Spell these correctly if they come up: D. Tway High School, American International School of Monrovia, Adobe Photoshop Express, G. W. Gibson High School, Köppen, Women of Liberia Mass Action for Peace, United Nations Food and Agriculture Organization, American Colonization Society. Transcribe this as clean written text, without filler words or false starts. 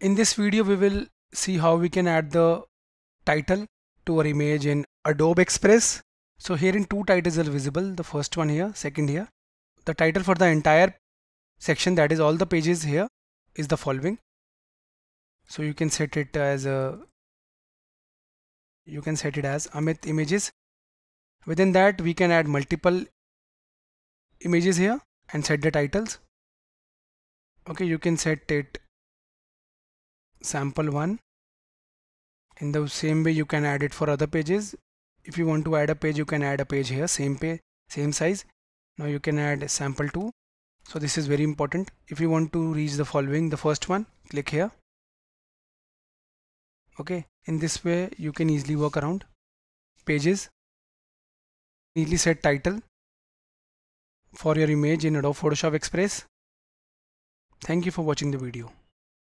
In this video, we will see how we can add the title to our image in Adobe Express. So here in two titles are visible, the first one here, second here. The title for the entire section, that is all the pages here, is the following. So you can set it as Amit Images. Within that we can add multiple images here and set the titles. Okay, you can set it sample one. In the same way you can add it for other pages. If you want to add a page, you can add a page here, same page, same size. Now you can add sample two. So this is very important. If you want to reach the following, the first one, click here. Okay, in this way you can easily work around pages. Neatly set title for your image in Adobe Photoshop Express. Thank you for watching the video.